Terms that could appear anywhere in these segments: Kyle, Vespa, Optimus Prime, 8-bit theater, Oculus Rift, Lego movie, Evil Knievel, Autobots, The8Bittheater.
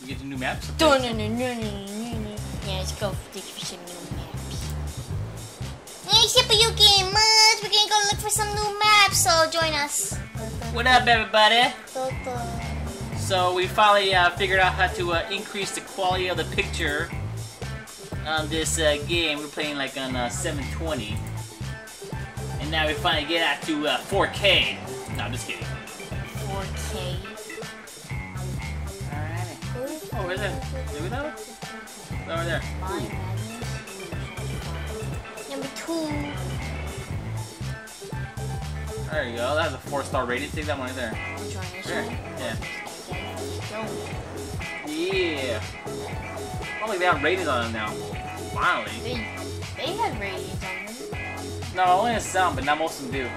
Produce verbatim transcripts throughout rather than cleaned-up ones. We get the new maps? No, no, no, no, no, no. Yeah, let's go for some new maps. Hey, Shippuyuki game, Mudge, we're gonna go look for some new maps, so join us. What up, everybody? So we finally uh, figured out how to uh, increase the quality of the picture on this uh, game. We're playing like on uh, seven twenty. And now we finally get out to uh, four K. No, I'm just kidding. four K. Alright. Oh, where's that? Did we know? It's over there. Ooh. Number two. There you go. That has a four star rating. Take that one right there. There. Yeah. Yeah. Probably they have ratings on them now. Finally. They, they have ratings on them. No, only in some, but not most of them do.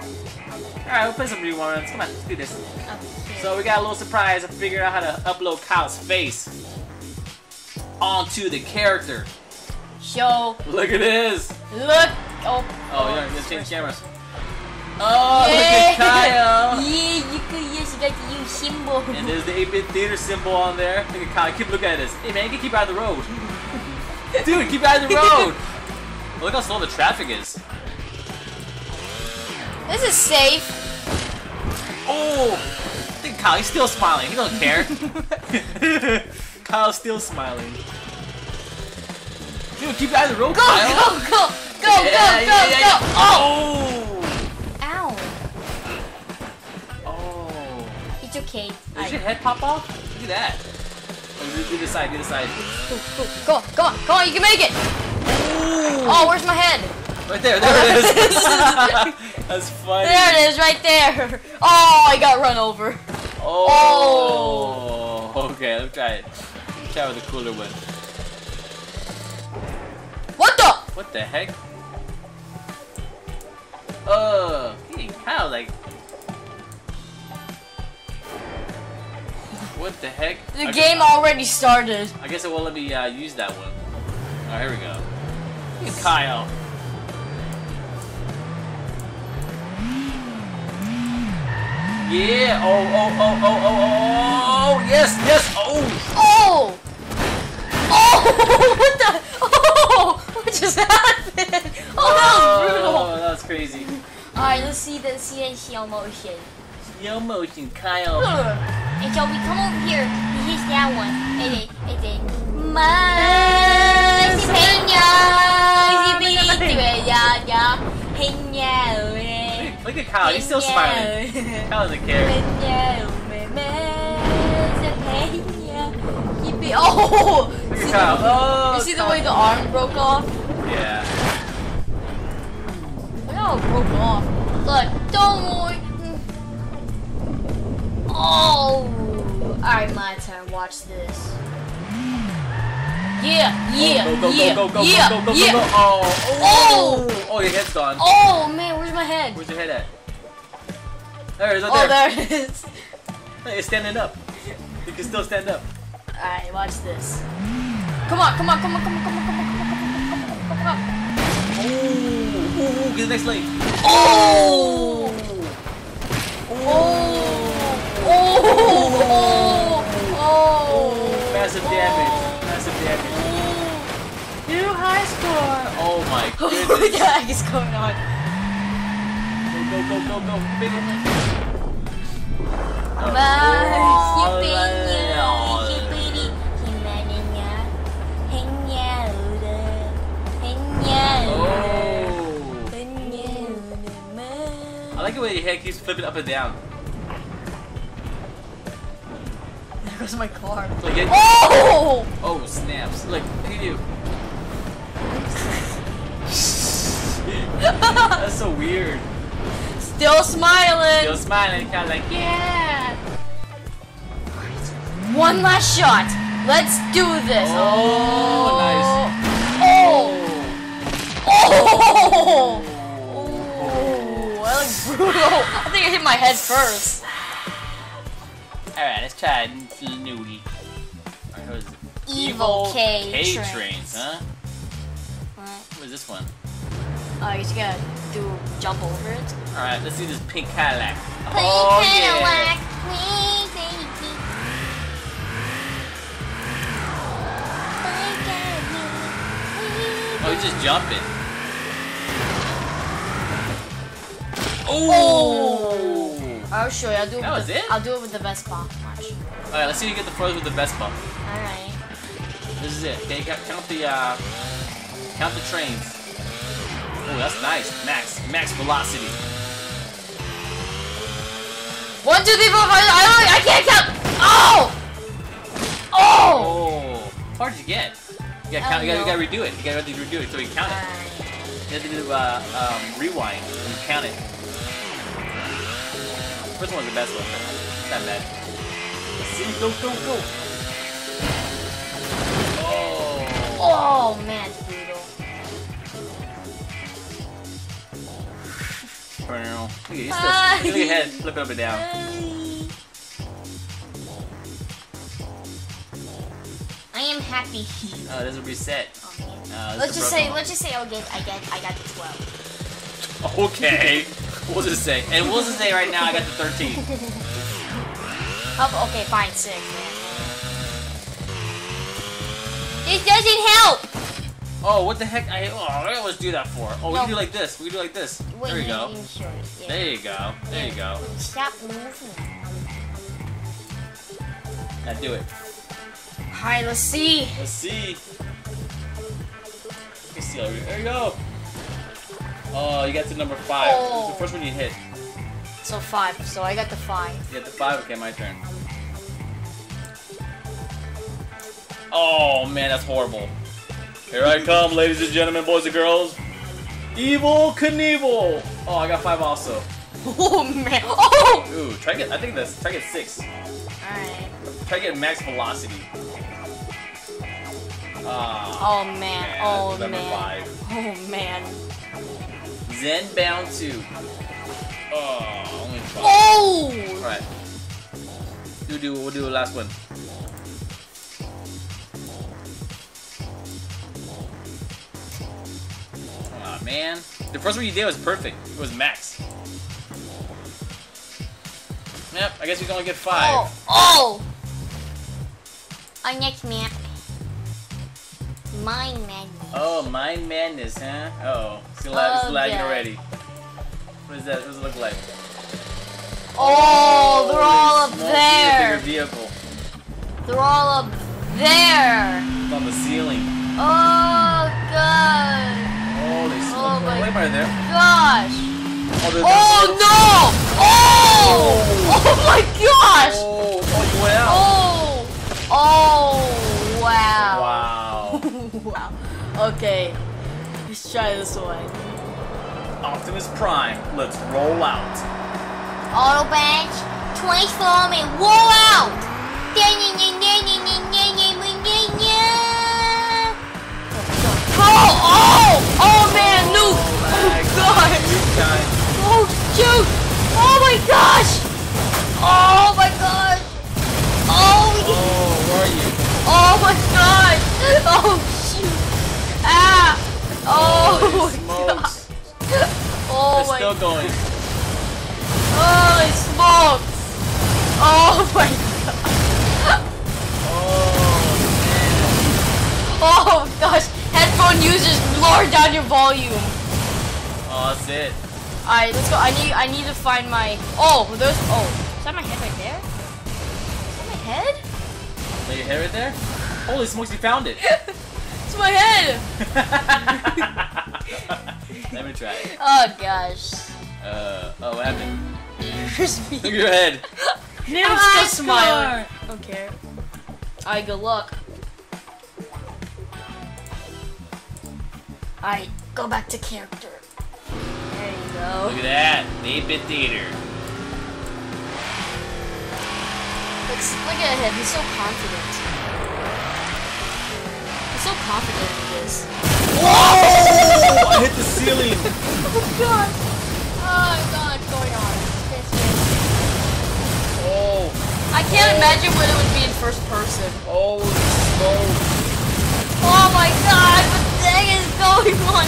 Alright, we'll play some new ones. Come on, let's do this. Okay. So we got a little surprise. I figured out how to upload Kyle's face onto the character. Yo. Look at this. Look. Oh. Oh, you're gonna change cameras. Oh, yeah. Look at Kyle. Yeah, you could use like the new symbol. And there's the eight bit theater symbol on there. Look at Kyle. Keep looking at this. Hey man, you can keep out of the road. Dude, keep out of the road. Look how slow the traffic is. This is safe. Oh! Look at Kyle, he's still smiling. He don't care. Kyle's still smiling. Dude, keep out of the road, go, Kyle. Go, go, go, go, yeah, go, yeah, yeah, go! Yeah. Oh! Ow. Oh. It's okay. Did your head pop off? Look at that. Oh, do the side, do the side. Go on, go on, go on, you can make it! Ooh. Oh, where's my head? Right there, there it is. That's funny. There it is, right there. Oh, I got run over. Oh. Oh. Okay, let's try it. Let's try with the cooler one. What the? What the heck? Oh, how like? What the heck? The I game guess, already started. I guess it won't let me uh, use that one. Oh, here we go. Look at Kyle. Yeah! Oh! Oh! Oh! Oh! Oh! Oh! Yes! Yes! Oh! Oh! Oh! What the? Oh! What just happened? Oh, oh that was brutal! Oh, that was crazy. All right, let's see the see in slow motion. Slow motion, Kyle. And so we come over here. He hits that one. And then, and then, my peña, yeah, yeah, peña. Look at Kyle, he's still smiling. Kyle doesn't care. Oh! Look at Kyle. Oh, you see the way the arm broke off? Yeah. Look how it broke off. Look, don't worry. Oh! Alright, my turn. Watch this. Yeah, yeah, go, go, yeah, go, go, go, yeah, go, go, go, go, go, yeah. Go. Oh, oh, oh, your head's gone. Oh man, where's my head? Where's your head at? There it is, right oh, there. Oh, there it is. Hey, it's standing up. You can still stand up. All right, watch this. Come on, come on, come on, come on, come on, come on, come on, come on, come on. Oh, oh, get the next leg. Oh, oh, oh, oh, oh, massive damage. New high score! Oh my goodness! What the heck is going on? Go, go, go, go, go! Oh. I like the way your head keeps flipping up and down. There goes my car. Like it, oh! Oh, snaps. Look, what do you do? That's so weird. Still smiling. Still smiling, kind of like, yeah. One last shot. Let's do this. Oh, oh. Nice. Oh. Oh. Oh. That looks brutal. I think I hit my head first. Alright, let's try a new one. Alright, what is it? Evil, Evil K, K trains. trains, huh? What? What is this one? Oh, uh, you just gotta do jump over it. Alright, let's do this pink Cadillac. Pink oh, Cadillac, yeah. Pink, pink, pink. just jumping. Oh! Oh! I'll show you. I'll do it. That was the, it? I'll do it with the Vespa. Watch. Alright, let's see you get the pros with the Vespa. Alright. This is it. Okay, count the, uh, count the trains. Oh, that's nice. Max. Max velocity. One, two, three, four, five, I don't, I can't count! Oh! Oh! Oh! Hard to get. You gotta, count, you, gotta, you gotta redo it. You gotta redo it until you count it. You have to do, uh, um, rewind and count it. First one's the best one. It's not bad. Let's see, go, go, go! Oh! Oh, man, it's brutal. Turn around. Look at your head. Look at your head. Flip it up and down. I am happy. Oh, there's a reset. Okay. Uh, let's just say, one. let's just say, I'll get, I get, I got the twelve. Okay. We'll just say, and we'll just say right now, I got the thirteen. Oh, okay, fine, six. Man. This doesn't help. Oh, what the heck? I oh, I always do that for. Oh, we no. can do like this. We can do like this. Wait, there you go. Sure. Yeah. There you go. There yeah. you go. Stop moving. Now do it. All right, let's see. Let's see. Let's see. There you go. Oh, you got to number five. Oh. It's the first one you hit. So five. So I got the five. You got the five. Okay, my turn. Oh man, that's horrible. Here I come, ladies and gentlemen, boys and girls. Evil Knievel! Oh, I got five also. Oh, man. Oh! Ooh, try to get, I think that's, try to get six. Alright. Try to get max velocity. Oh, oh man. man. Oh, man. Five. Oh, man. Zen bound two. Oh, only five. Oh! Alright. We'll do, we'll do the last one. Man, the first one you did was perfect. It was max. Yep, I guess we can only get five. Oh! Oh! Our next map. Mind Madness. Oh, Mind Madness, huh? Uh oh. It's, lag oh, it's lagging God. already. What is that? What does it look like? Oh, oh they're all up there. Vehicle. They're all up there. It's on the ceiling. Oh, God. Holy oh my right there. gosh! Oh, oh no! Oh! Oh my gosh! Oh, oh wow! Oh! Oh wow! Wow! Wow! Okay, let's try this one. Optimus Prime, let's roll out. Autobots, transform and roll out! Oh! Oh! Oh man, Nuke! Oh god! Oh shoot! Oh my gosh! Oh my gosh! Oh! Oh, where are you? Oh my gosh! Oh shoot! Ah! Oh my gosh! Oh my! Still going. Oh, it smokes! Oh my god! Oh man! Oh gosh! Headphone users, lower down your volume. Oh, that's it. All right, let's go. I need, I need to find my. Oh, there's. Oh, is that my head right there? Is that my head? Is that your head right there? Holy smokes, you found it! It's my head. Let me try it. Oh gosh. Uh, oh, what happened? Look at your head. Now I'm still smiling. I don't care. All right, good luck. Alright, go back to character. There you go. Look at that, eight bit theater. Look, look at him, he's so confident. He's so confident in this. Whoa! I hit the ceiling! Oh god! Oh god, what's going on? Oh! I can't oh. imagine what it would be in first person. Oh, smoke! Oh my god! Is going on.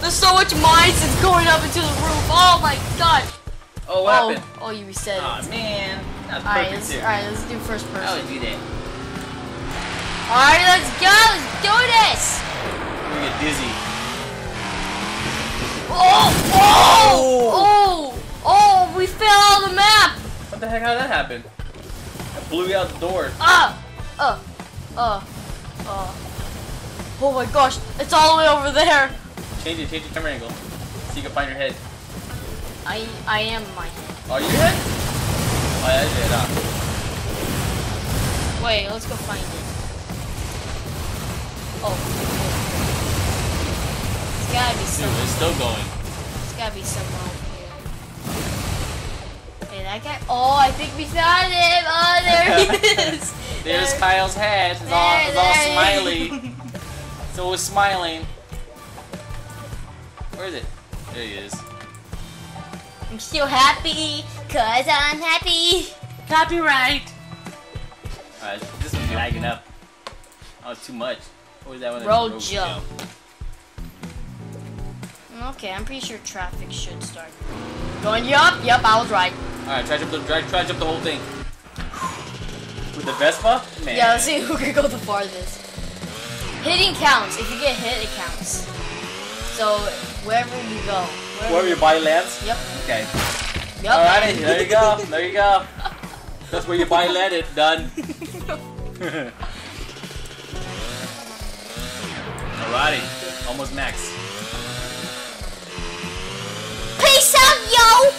There's so much mines that's going up into the roof. Oh my god. Oh, what oh, happened? Oh, you reset oh, it. Aw, man. That's perfect. Alright, let's, right, let's do first person. I would do that. Alright, let's go. Let's do this. gonna get dizzy. Oh! Oh! Oh! Oh! We fell out of the map! What the heck? How did that happen? I blew you out the door. Ah! Uh! Uh! Uh! Oh my gosh! It's all the way over there! Change it. Change the camera angle. So you can find your head. I I am my head. Are you your head? Oh, yeah, that's your head off. Wait, let's go find it. Oh, it's gotta be somewhere. Dude, it's still going. It's gotta be somewhere over here. Hey, that guy. Oh, I think we found him. Oh, there he is. There's there. Kyle's head. It's there, all, it's all smiley. It's always smiling. Where is it? There he is. I'm still happy, cause I'm happy. Copyright. Alright, this one's lagging up. Oh, it's too much. What was that one? Roll jump. jump. Okay, I'm pretty sure traffic should start. Going yup, yup, I was right. Alright, try to jump the try, try to jump the whole thing. With the Vespa? Man. Yeah, let's see who can go the farthest. Hitting counts. If you get hit, it counts. So wherever you go. Wherever, wherever your body lands? Yep. Okay. Yep. Alrighty, there you go. There you go. That's where your body landed. Done. Alrighty, almost max. Peace out, yo!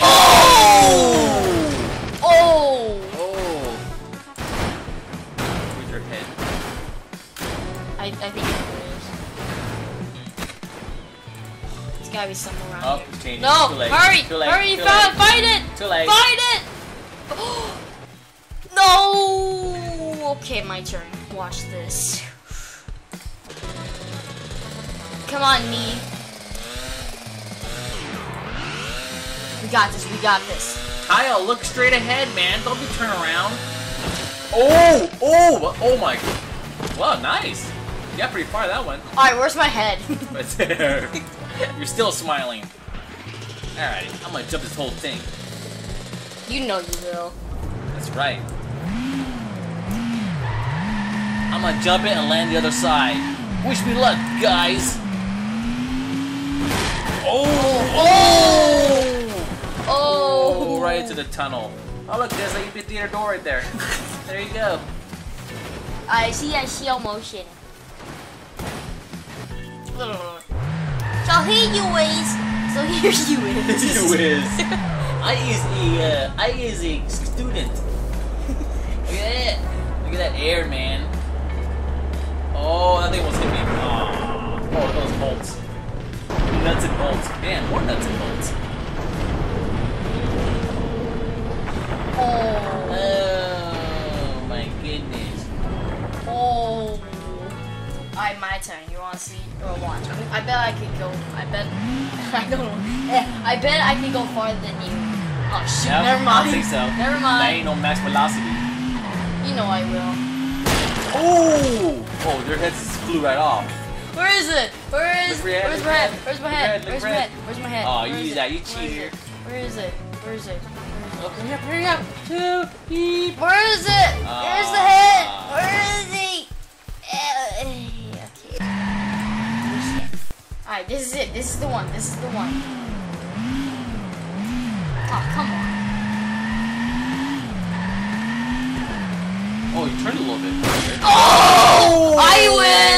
Oh! Oh! Oh! Oh. With your head. I, I think it is. It's gotta be somewhere around oh, here. Changing. No! Too late. Hurry! Too late. Hurry! Too late. Find it! Too late! Find it! No! Okay, my turn. Watch this. Come on, me. We got this, we got this. Kyle, look straight ahead, man. Don't be turning around. Oh, oh, oh my. Wow, nice. You got pretty far, that one. Alright, where's my head? It's there. You're still smiling. Alright, I'm gonna jump this whole thing. You know you will. That's right. I'm gonna jump it and land the other side. Wish me luck, guys. Oh, oh, oh, oh, right into the tunnel. Oh, look, there's an eight bit theater door right there. There you go. I see a slow motion. So here you is. So here you is. You is. I is a, uh, I is a student. Look at it. Look at that air, man. Oh, that thing almost hit me. Oh, oh those bolts. Nuts and bolts. Man, more nuts and bolts. Oh. Oh, my goodness. Oh. Alright, my turn. You want to see or watch? I bet I could go. I bet. I don't know. I bet I could go farther than you. Oh, shit. Yep, never mind. I think so. Never mind. That ain't no max velocity. You know I will. Oh! Oh, their heads flew right off. Where is it? Where is? Where's my head? Where's my head? Where's my head? Where's my head? Oh, you use that. You cheater. Where is it? Where is it? Hurry up! Hurry up! Two, three. Where is it? Where's the head? Where is he? Okay. Alright, this is it. This is the one. This is the one. Oh, come on. Oh, you turned a little bit. Okay. Oh! I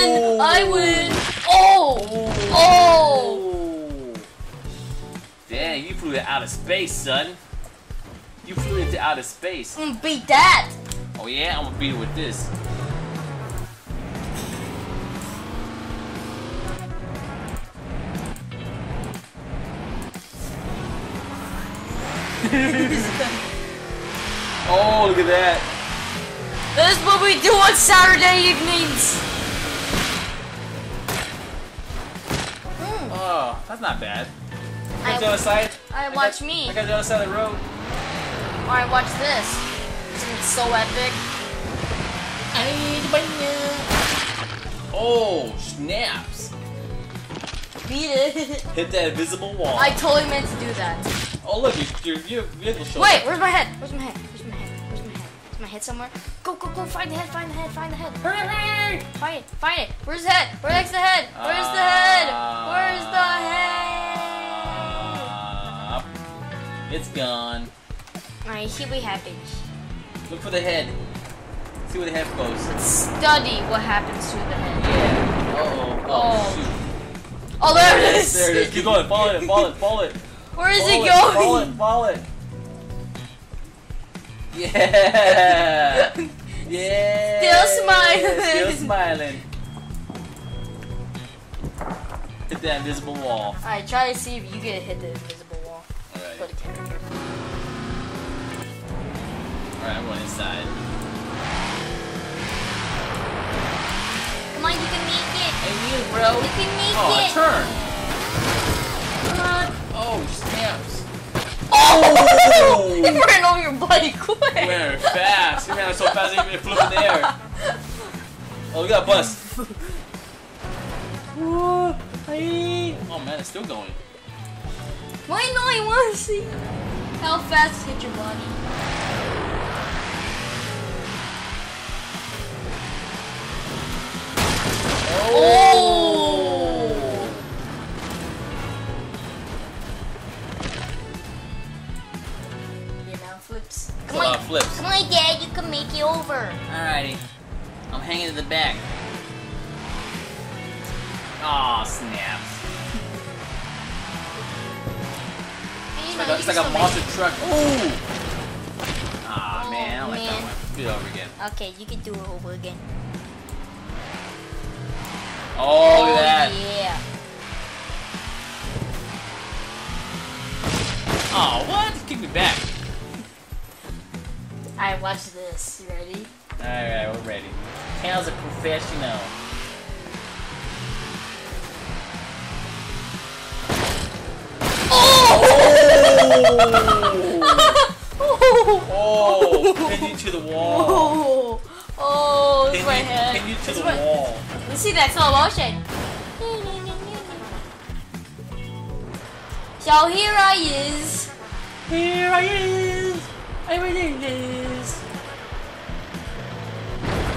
win! I win! Oh! Oh! Dang, you flew it out of space, son. You flew it out of space. I'm gonna beat that! Oh yeah, I'm gonna beat it with this. Oh, look at that. This is what we do on Saturday evenings! Mm. Oh, that's not bad. I watch the other side. I, I watch got, me. I got the other side of the road. Alright, watch this. Isn't it so epic? Oh, snaps! Beat it! Hit that invisible wall. I totally meant to do that. Oh, look, your vehicle showed up. Wait, where's my head? Where's my head? Where's my head? Where's my head? Where's my head somewhere? Go, go, go, find the head, find the head, find the head. Hurry! Find it, find it. Where's the head? Where's the head? Where's the head? Where's the head? Uh, it's gone. Alright, see what happens. Look for the head. See where the head goes. Let's study what happens to the head. Yeah. Uh-oh. Oh, oh. oh, there it is! There it is. Keep going. Follow it, follow it, follow it. Where is it going? Follow it, follow it. Yeah! Yeah! Still smiling! Still smiling! Hit the invisible wall. Alright, try to see if you get to hit the invisible wall. Alright. Put a camera here. Alright, I'm going inside. Come on, you can make it! I knew it, bro! You can make oh, it! Oh, turn! Come on! Oh, snaps! Oh! It ran over your bloody quick! It ran fast! It ran so fast it even flew in the air! Oh, we got a bus! Oh man, it's still going. Why not? I want to see how fast it hit your body. Oh! Oh. Flips. Come on, flips. Come on, Dad, you can make it over. Alrighty. I'm hanging to the back. Aw, snaps. It's like, it's like a monster truck. Ooh! Aw, oh, man, I like man. that one. Do it over again. Okay, you can do it over again. Oh, look at that. Yeah. Aw, oh, what? Kick me back. Alright, watch this. You ready? Alright, we're ready. Kyle's a professional. Oh! Oh! Oh! Pin you to the wall. Oh! Oh! Pin, my you, head. pin you to this the my... wall. Let's see that slow motion. So here I is. Here I is. I really this.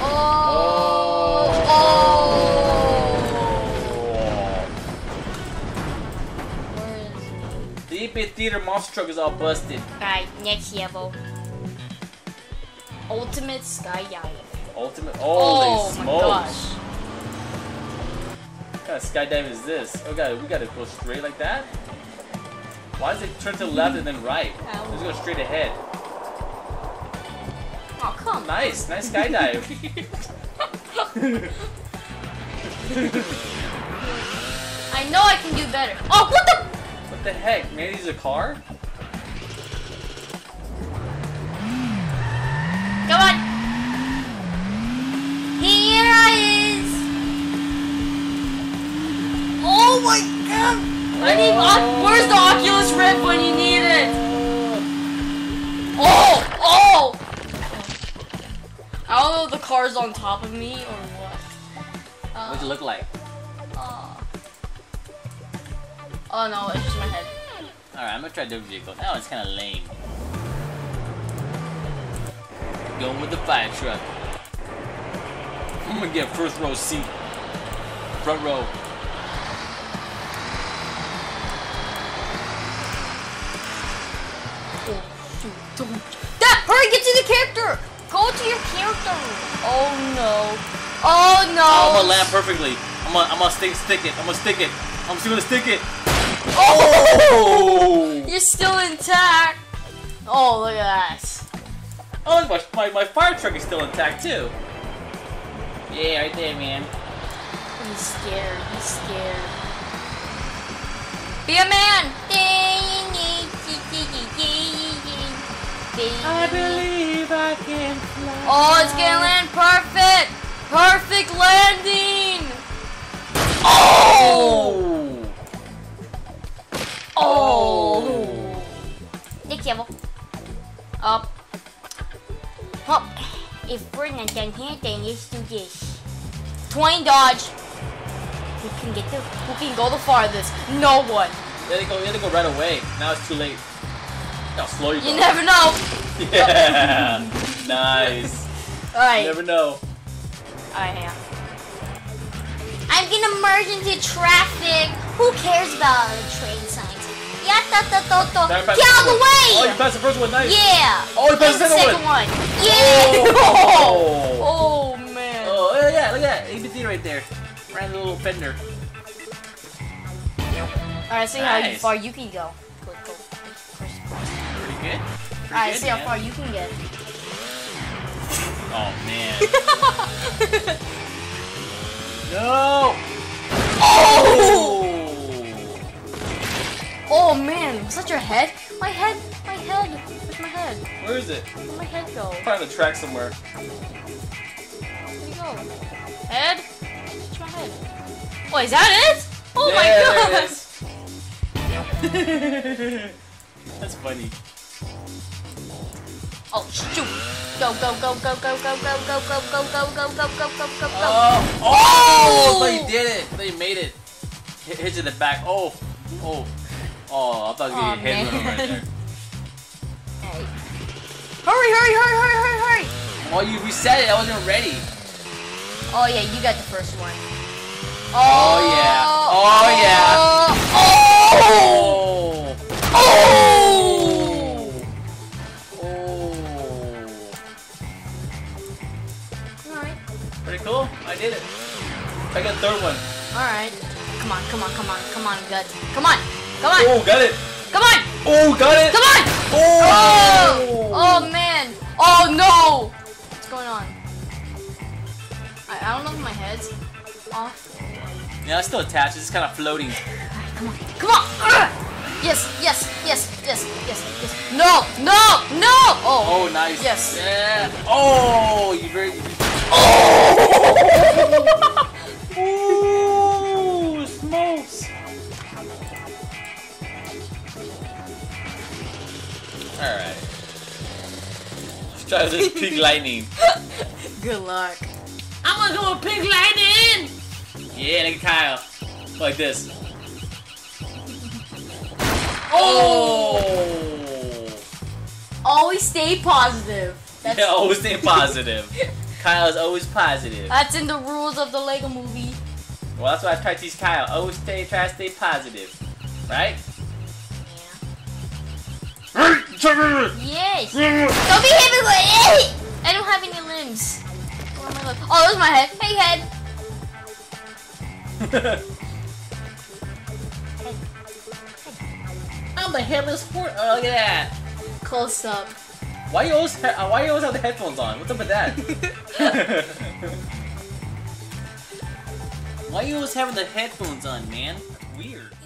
Oh. Oh. Oh. Where is it? The eight-bit theater monster truck is all busted. Alright, next level. Ultimate Sky Dive. Ultimate. Oh, oh my gosh. What kind of skydive is this? Oh god, we gotta go straight like that? Why does it turn to the left and then right? Ow. Let's go straight ahead. Oh, come. Nice, nice skydive. I know I can do better. Oh, what the? What the heck? Maybe he's a car? Come on. Here I is. Oh my god. I need. Oh. Where's the Oculus Rift when you need it? Oh, oh. I don't know if the car's on top of me or what. Uh, What'd it look like? Uh, oh no, it's just my head. Alright, I'm gonna try a different vehicle. That one's kinda lame. Going with the fire truck. I'm gonna get first row seat. Front row. That! Hurry, get to the character! Go to your character. Oh no. Oh no. Oh, I'm gonna land perfectly. I'm gonna, I'm gonna stick, stick it. I'm gonna stick it. I'm still gonna stick it. Oh! You're still intact. Oh, look at that. Oh, my, my, my fire truck is still intact too. Yeah, right there, man. He's scared. He's scared. Be a man. I believe I can fly. Oh, it's gonna land perfect! Perfect landing! Oh! Oh! Oh. Next level. Up. Hop. If we're not done here, then let's do this. twenty dodge. Who can get the, who can go the farthest? No one. You had to go, you had to go right away. Now it's too late. How slow you, you never know. Yeah. Nice. Alright. Never know. Alright, hang on. I'm gonna merge into traffic. Who cares about train signs? Yatta ta ta ta. Get out of the way! Oh, you passed the first one, nice. Yeah. Oh, you passed the second one. Yeah. Oh. Oh man. Oh, look at that, look at that. eight bit theater right there. Ran the little fender. Alright, see nice. How far you can go. Cool, cool. Pretty good. Alright, see man. How far you can get. Oh man. No! Oh! Oh man, was that your head? My head, my head. Where's my head? Where is it? Where'd my head go? Find a track somewhere. Where'd it go? Head? Where's my head? Oh, is that it? Oh yeah, my god! That's funny. Oh shoot! Go go go go go go go go go go go go go go go go go! Oh! Oh! They did it! They made it! Hit to the back! Oh! Oh! Oh! I thought you hit him right there. Hurry! Hurry! Hurry! Hurry! Hurry! Hurry! Oh! You reset it. I wasn't ready. Oh yeah! You got the first one. Oh yeah! Oh yeah! Oh! Oh! Oh! Oh! Alright. Pretty cool. I did it. I got the third one. Alright. Come on, come on, come on, come on, gut. Come on! Come on! Oh, got it! Come on! Oh, got it! Come on! Oh! Oh, oh man! Oh no! What's going on? I, I don't know if my head's off. Yeah, it's still attached. It's kind of floating. Come on, come on! Uh, yes, yes, yes, yes, yes, yes. No, no, no! Oh, oh nice. Yes. Yeah. Oh, you very. Oh! Ooh, smokes. All right. Let's try this pig lightning. Good luck. I'm gonna go with pig lightning. Yeah, nigga Kyle, like this. Oh! Always stay positive. That's yeah, always stay positive. Kyle is always positive. That's in the rules of the Lego movie. Well, that's why I try to teach Kyle. Always stay, try to stay positive. Right? Yeah. Yes. Don't be heavy like I don't have any limbs. Where am I looking? Oh, there's my head. Hey, head. I'm a headless sport. Oh, look at that. Close up. Why you always? Why you always have the headphones on? What's up with that? Why you always having the headphones on, man? Weird.